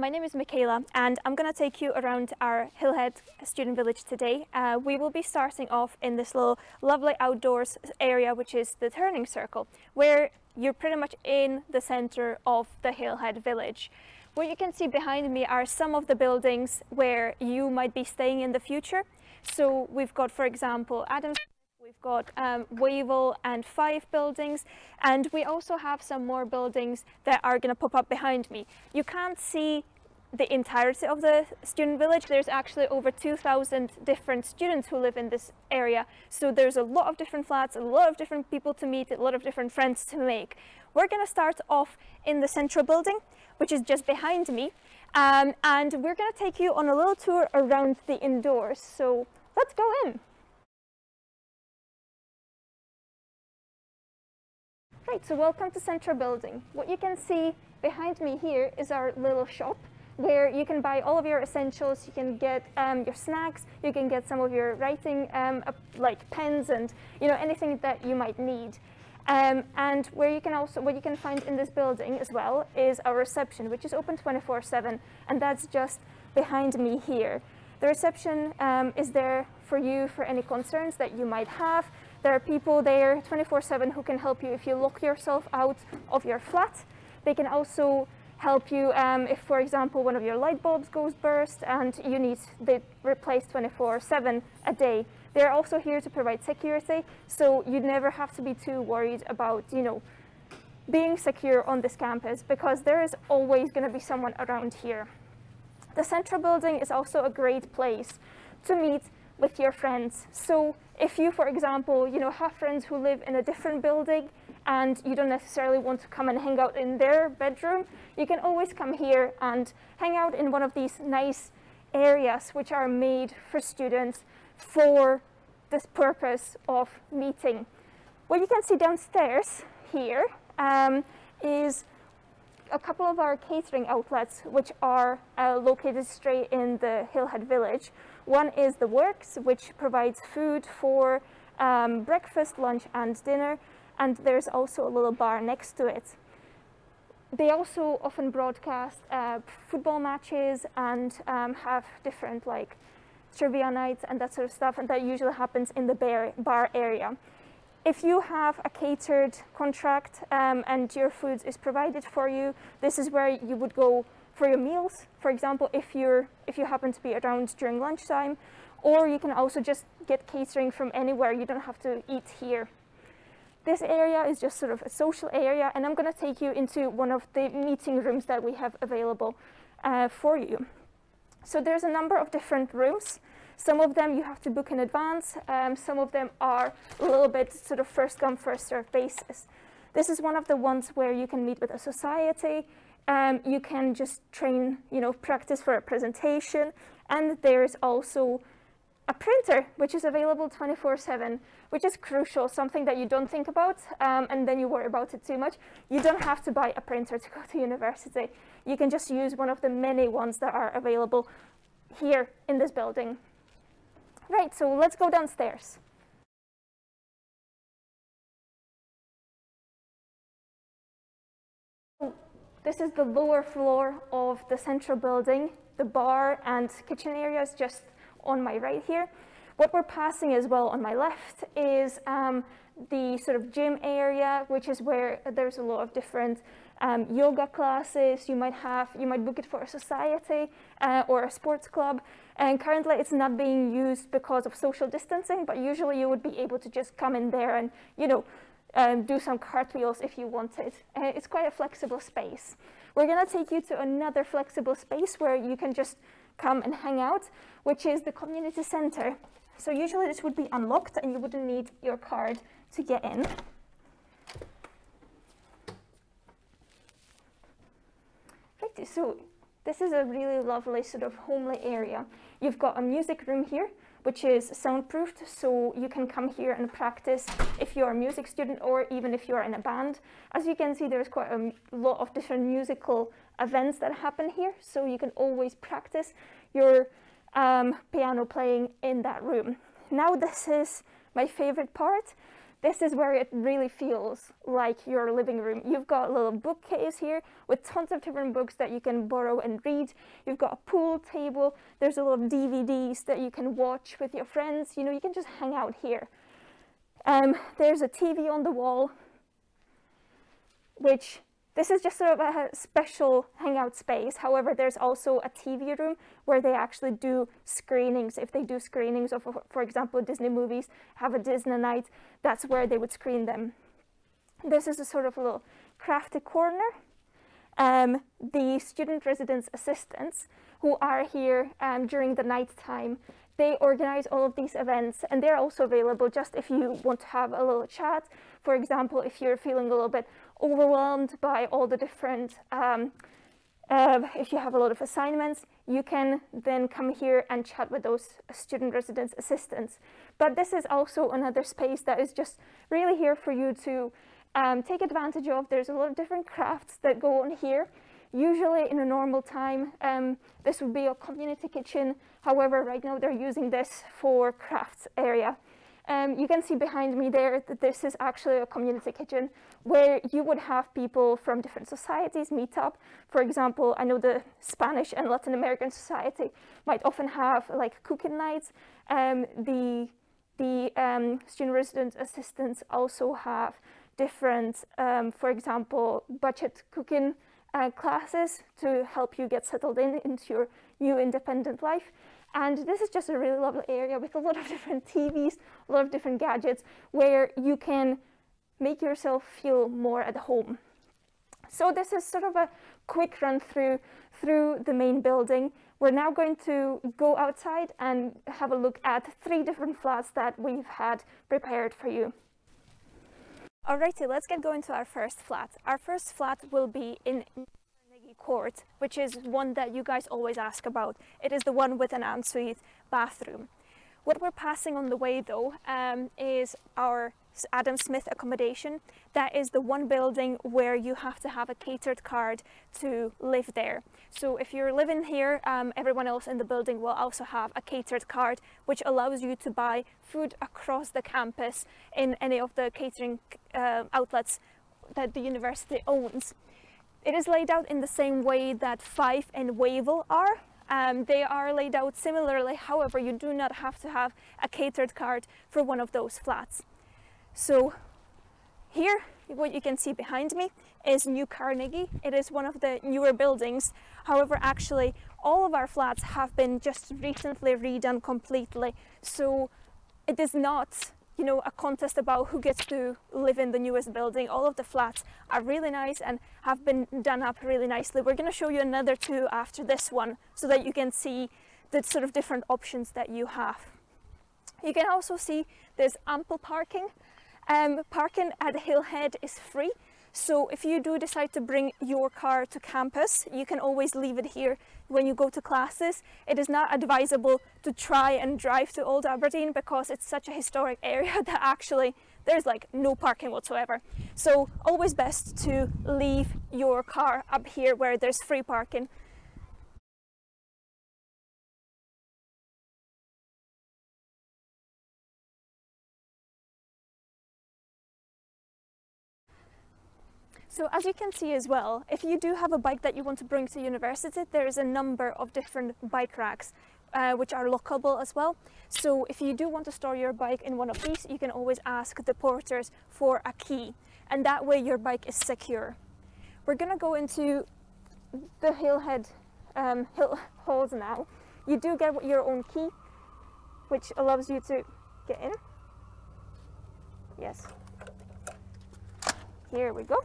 My name is Michaela and I'm going to take you around our Hillhead student village today. We will be starting off in this little lovely outdoors area, which is the turning circle, where you're pretty much in the center of the Hillhead village. What you can see behind me are some of the buildings where you might be staying in the future. So we've got, for example, Adams. We've got Wavell and Fife buildings, and we also have some more buildings that are going to pop up behind me. You can't see the entirety of the student village. There's actually over 2,000 different students who live in this area, so there's a lot of different flats, a lot of different people to meet, a lot of different friends to make. We're going to start off in the central building, which is just behind me, and we're going to take you on a little tour around the indoors, so let's go in. Right, so welcome to Central Building. What you can see behind me here is our little shop where you can buy all of your essentials. You can get your snacks, you can get some of your writing, like pens and anything that you might need. And where you can also, what you can find in this building as well is our reception, which is open 24/7, and that's just behind me here. The reception is there for you for any concerns that you might have. There are people there 24/7 who can help you if you lock yourself out of your flat. They can also help you if, for example, one of your light bulbs goes burst and you need it replaced 24/7 a day. They're also here to provide security, so you never have to be too worried about, being secure on this campus, because there is always going to be someone around here. The central building is also a great place to meet with your friends. So if you, for example, have friends who live in a different building and you don't necessarily want to come and hang out in their bedroom, you can always come here and hang out in one of these nice areas which are made for students for this purpose of meeting. What you can see downstairs here is a couple of our catering outlets which are located straight in the Hillhead village. One is The Works, which provides food for breakfast, lunch and dinner, and there's also a little bar next to it. They also often broadcast football matches and have different like trivia nights and that sort of stuff, and that usually happens in the bar area. If you have a catered contract and your food is provided for you, this is where you would go for your meals. For example, if you happen to be around during lunchtime, or you can also just get catering from anywhere. You don't have to eat here. This area is just sort of a social area, and I'm going to take you into one of the meeting rooms that we have available for you. So there's a number of different rooms. Some of them you have to book in advance, some of them are a little bit sort of first come, first served basis. This is one of the ones where you can meet with a society, you can just train, practice for a presentation, and there is also a printer which is available 24/7, which is crucial, something that you don't think about and then you worry about it too much. You don't have to buy a printer to go to university. You can just use one of the many ones that are available here in this building. Right, so let's go downstairs. This is the lower floor of the central building. The bar and kitchen area is just on my right here. What we're passing as well on my left is the sort of gym area, which is where there's a lot of different yoga classes. You might book it for a society or a sports club. And currently it's not being used because of social distancing, but usually you would be able to just come in there and, do some cartwheels if you wanted. It's quite a flexible space. We're going to take you to another flexible space where you can just come and hang out, which is the community center. So usually this would be unlocked and you wouldn't need your card to get in. Right, so this is a really lovely sort of homely area. You've got a music room here, which is soundproofed, so you can come here and practice if you're a music student or even if you're in a band. As you can see, there's quite a lot of different musical events that happen here, so you can always practice your piano playing in that room. Now this is my favorite part. This is where it really feels like your living room. You've got a little bookcase here with tons of different books that you can borrow and read. You've got a pool table. There's a lot of DVDs that you can watch with your friends. You know, you can just hang out here. There's a TV on the wall, which this is just sort of a special hangout space. However, there's also a TV room where they actually do screenings. If they do screenings of, for example, Disney movies, have a Disney night, that's where they would screen them. This is a sort of little crafty corner. The student residence assistants who are here during the night time, they organize all of these events, and they're also available just if you want to have a little chat. For example, if you're feeling a little bit overwhelmed by all the different, if you have a lot of assignments, you can then come here and chat with those student residence assistants. But this is also another space that is just really here for you to take advantage of. There's a lot of different crafts that go on here. Usually in a normal time, this would be a community kitchen. However, right now they're using this for crafts area. You can see behind me there that this is actually a community kitchen where you would have people from different societies meet up. For example, I know the Spanish and Latin American society might often have like cooking nights. The student resident assistants also have different, for example, budget cooking classes to help you get settled in into your new independent life. And this is just a really lovely area with a lot of different TVs, a lot of different gadgets, where you can make yourself feel more at home. So this is sort of a quick run through the main building. We're now going to go outside and have a look at 3 different flats that we've had prepared for you. Alrighty, let's get going to our first flat. Our first flat will be in Court, which is one that you guys always ask about. It is the one with an ensuite bathroom. What we're passing on the way though is our Adam Smith accommodation. That is the one building where you have to have a catered card to live there. So if you're living here, everyone else in the building will also have a catered card, which allows you to buy food across the campus in any of the catering outlets that the university owns. It is laid out in the same way that Fife and Wavell are. They are laid out similarly, however, you do not have to have a catered card for one of those flats. So here, what you can see behind me is New Carnegie. It is one of the newer buildings. However, actually, all of our flats have been just recently redone completely. So it is not, you know, a contest about who gets to live in the newest building. All of the flats are really nice and have been done up really nicely. We're going to show you another 2 after this one so that you can see the sort of different options that you have. You can also see there's ample parking. Parking at Hillhead is free. So if you do decide to bring your car to campus, you can always leave it here when you go to classes. It is not advisable to try and drive to Old Aberdeen because it's such a historic area that actually there's like no parking whatsoever. So always best to leave your car up here where there's free parking. So as you can see as well, if you do have a bike that you want to bring to university, there is a number of different bike racks which are lockable as well. So if you do want to store your bike in one of these, you can always ask the porters for a key, and that way your bike is secure. We're going to go into the Hillhead hill halls now. You do get your own key, which allows you to get in. Yes, here we go.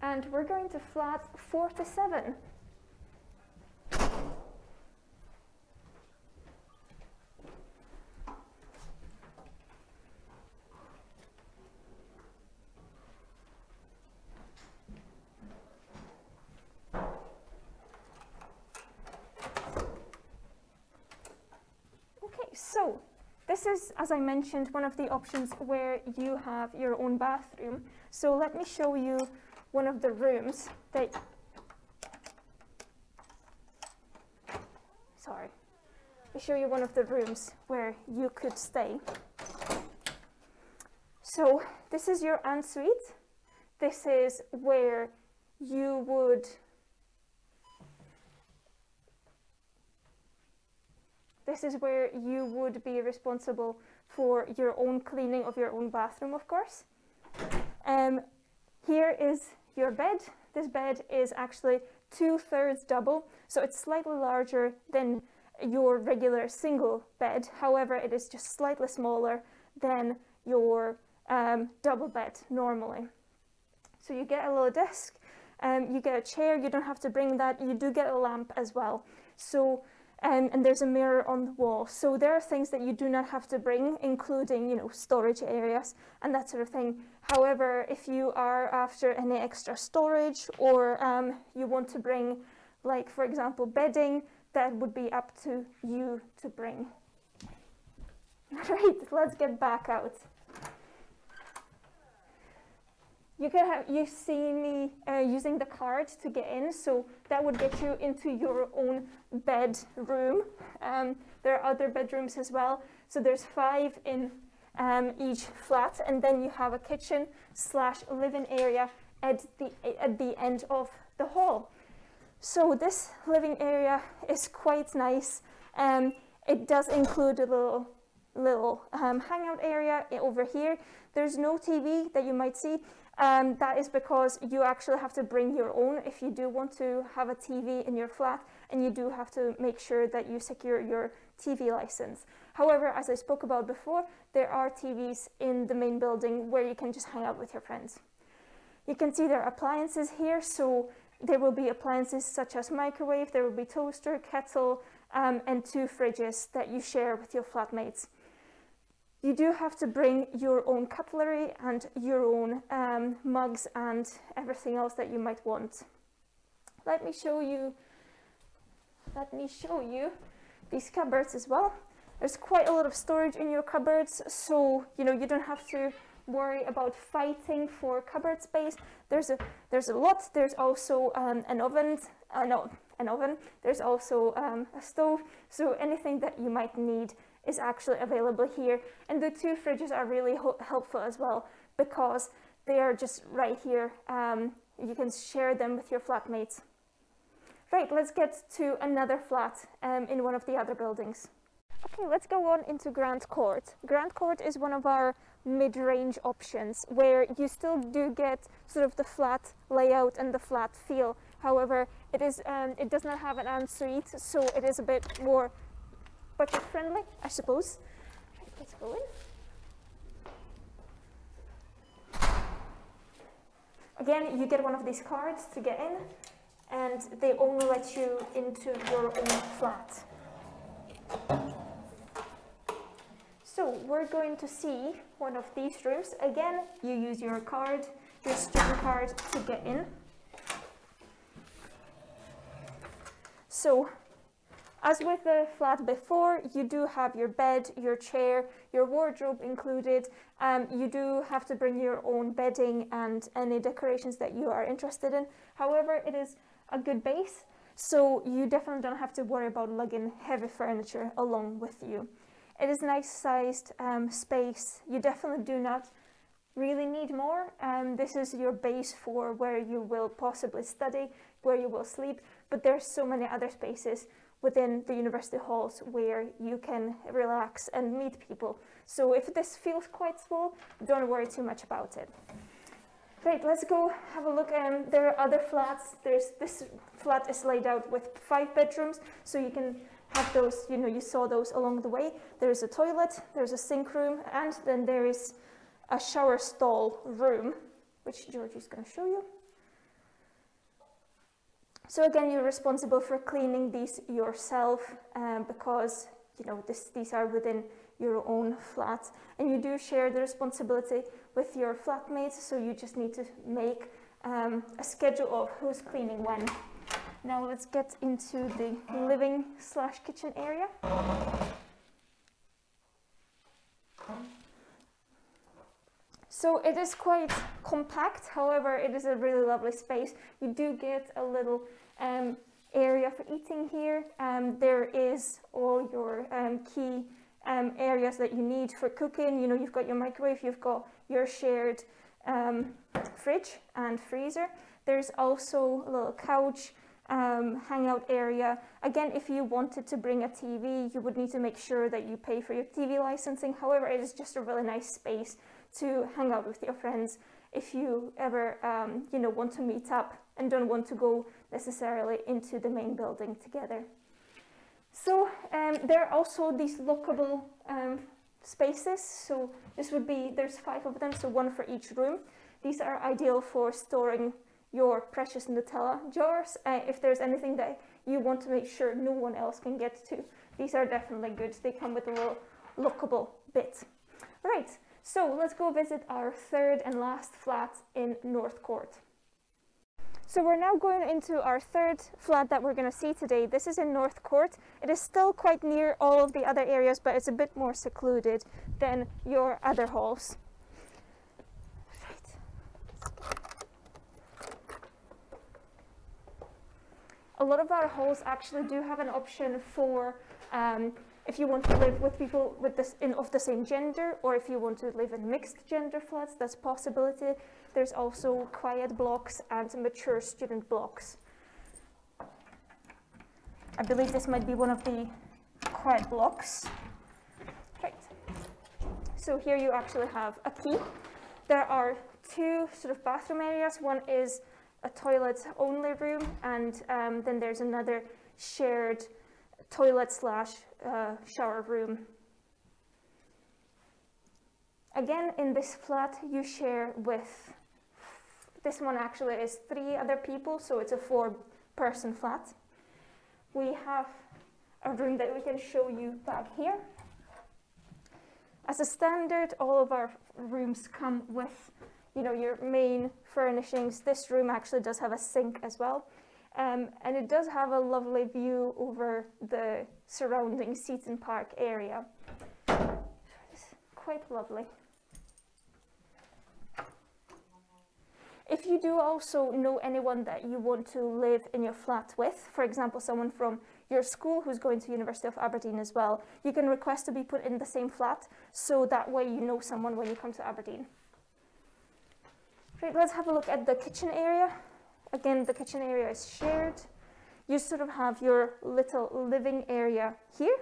And we're going to flat 47. Okay, so this is, as I mentioned, one of the options where you have your own bathroom. So let me show you one of the rooms that, sorry, I'll show you one of the rooms where you could stay. So this is your ensuite. This is where you would, be responsible for your own cleaning of your own bathroom, of course. Here is your bed. This bed is actually 2/3 double, so it's slightly larger than your regular single bed. However, it is just slightly smaller than your double bed normally. So you get a little desk, you get a chair, you don't have to bring that, you do get a lamp as well. So, and there's a mirror on the wall. So there are things that you do not have to bring, including, you know, storage areas and that sort of thing. However, if you are after any extra storage or you want to bring, like, for example, bedding, that would be up to you to bring. Right, let's get back out. You've seen me using the card to get in, so that would get you into your own bedroom. There are other bedrooms as well, so there's 5 in each flat, and then you have a kitchen slash living area at the end of the hall. So this living area is quite nice. It does include a little hangout area over here. There's no TV that you might see. That is because you actually have to bring your own if you do want to have a TV in your flat, and you do have to make sure that you secure your TV license. However, as I spoke about before, there are TVs in the main building where you can just hang out with your friends. You can see there are appliances here, so there will be appliances such as microwave, there will be toaster, kettle, and 2 fridges that you share with your flatmates. You do have to bring your own cutlery and your own mugs and everything else that you might want. Let me show you these cupboards as well. There's quite a lot of storage in your cupboards, so you know, you don't have to worry about fighting for cupboard space. There's a lot. There's also an oven. There's also a stove. So anything that you might need is actually available here. And the 2 fridges are really helpful as well, because they are just right here. You can share them with your flatmates. Right, let's get to another flat in one of the other buildings. Okay, let's go on into Grand Court. Grand Court is one of our mid-range options where you still do get sort of the flat layout and the flat feel. However, it is it does not have an ensuite, so it is a bit more budget friendly, I suppose. Right, let's go in. Again, you get one of these cards to get in, and they only let you into your own flat. So we're going to see one of these rooms. Again, you use your card, your student card, to get in. So, as with the flat before, you do have your bed, your chair, your wardrobe included. You do have to bring your own bedding and any decorations that you are interested in. However, it is a good base, so you definitely don't have to worry about lugging heavy furniture along with you. It is nice sized space. You definitely do not really need more. This is your base for where you will possibly study, where you will sleep, but there's so many other spaces within the university halls where you can relax and meet people. So if this feels quite small, don't worry too much about it. Great, let's go have a look. There are other flats. This flat is laid out with 5 bedrooms, so you can have those, you know, you saw those along the way. There is a toilet, there's a sink room, and then there is a shower stall room, which George is going to show you. So again, you're responsible for cleaning these yourself because, you know, these are within your own flat, and you do share the responsibility with your flatmates, so you just need to make a schedule of who's cleaning when. Now let's get into the living slash kitchen area. So it is quite compact, however, it is a really lovely space. You do get a little area for eating here. There is all your key areas that you need for cooking. You know, you've got your microwave, you've got your shared fridge and freezer. There's also a little couch, hangout area. Again, if you wanted to bring a TV, you would need to make sure that you pay for your TV licensing. However, it is just a really nice space to hang out with your friends if you ever, you know, want to meet up and don't want to go necessarily into the main building together. So there are also these lockable spaces. So this would be, there's 5 of them, so 1 for each room. These are ideal for storing your precious Nutella jars. If there's anything that you want to make sure no one else can get to, these are definitely good. They come with a little lockable bit. Right, so let's go visit our third and last flat in North Court. So we're now going into our third flat that we're going to see today. This is in North Court. It is still quite near all of the other areas, but it's a bit more secluded than your other halls. A lot of our halls actually do have an option for if you want to live with people with of the same gender, or if you want to live in mixed gender flats, that's a possibility. There's also quiet blocks and mature student blocks. I believe this might be one of the quiet blocks. Right. So here you actually have a key. There are 2 sort of bathroom areas. One is a toilet only room, and then there's another shared toilet slash shower room. Again, in this flat you share with, this one actually is 3 other people, so it's a 4-person flat. We have a room that we can show you back here. As a standard, all of our rooms come with, you know, your main furnishings. This room actually does have a sink as well, and it does have a lovely view over the surrounding Seaton Park area. It's quite lovely. If you do also know anyone that you want to live in your flat with, for example someone from your school who's going to University of Aberdeen as well, you can request to be put in the same flat, so that way you know someone when you come to Aberdeen. Right, let's have a look at the kitchen area. Again, the kitchen area is shared. You sort of have your little living area here.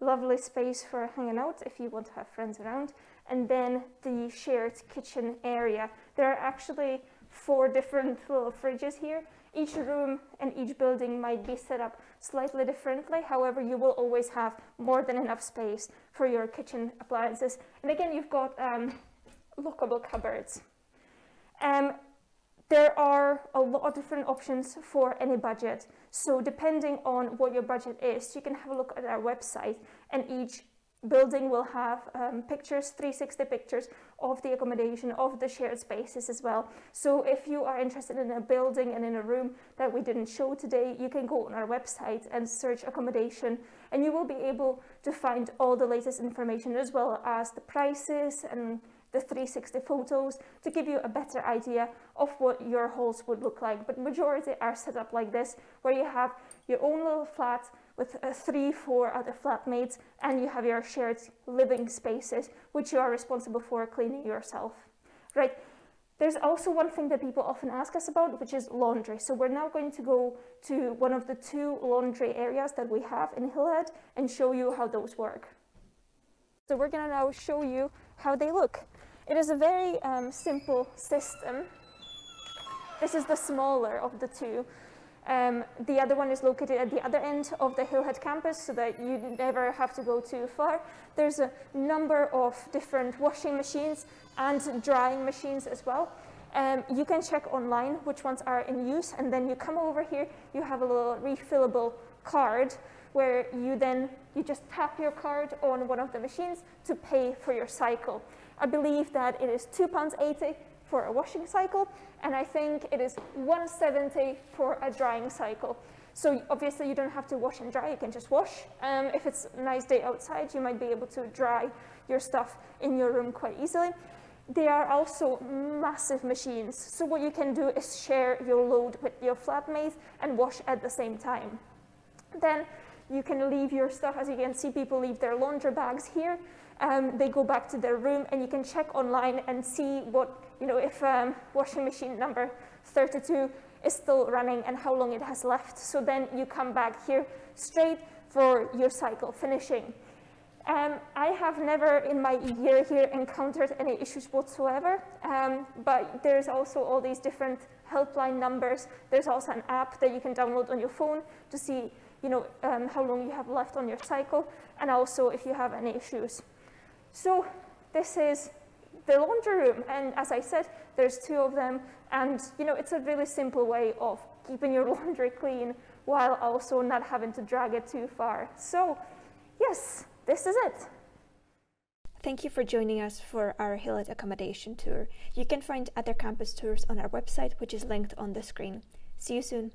Lovely space for hanging out if you want to have friends around. And then the shared kitchen area. There are actually 4 different little fridges here. Each room and each building might be set up slightly differently. However, you will always have more than enough space for your kitchen appliances. And again, you've got lockable cupboards. There are a lot of different options for any budget, so depending on what your budget is, you can have a look at our website, and each building will have pictures, 360 pictures of the accommodation, of the shared spaces as well. So if you are interested in a building and in a room that we didn't show today, you can go on our website and search accommodation, and you will be able to find all the latest information, as well as the prices and the 360 photos, to give you a better idea of what your halls would look like. But majority are set up like this, where you have your own little flat with 3-4 other flatmates, and you have your shared living spaces, which you are responsible for cleaning yourself. Right, there's also one thing that people often ask us about, which is laundry. So we're now going to go to one of the 2 laundry areas that we have in Hillhead and show you how those work. So we're gonna now show you how they look. It is a very simple system. This is the smaller of the 2. The other one is located at the other end of the Hillhead campus, so that you never have to go too far. There's a number of different washing machines and drying machines as well. You can check online which ones are in use, and then you come over here, you have a little refillable card, where you just tap your card on one of the machines to pay for your cycle. I believe that it is £2.80 for a washing cycle, and I think it is £1.70 for a drying cycle. So obviously you don't have to wash and dry, you can just wash. If it's a nice day outside, you might be able to dry your stuff in your room quite easily. They are also massive machines, so what you can do is share your load with your flatmates and wash at the same time. Then You can leave your stuff. As you can see, people leave their laundry bags here. They go back to their room, and you can check online and see what, if washing machine number 32 is still running and how long it has left. So then you come back here straight for your cycle finishing. I have never in my year here encountered any issues whatsoever, but there's also all these different helpline numbers. There's also an app that you can download on your phone to see how long you have left on your cycle, and also if you have any issues. So this is the laundry room, and as I said, there's two of them, and it's a really simple way of keeping your laundry clean while also not having to drag it too far. So yes, this is it. Thank you for joining us for our Hillhead accommodation tour. You can find other campus tours on our website, which is linked on the screen. See you soon.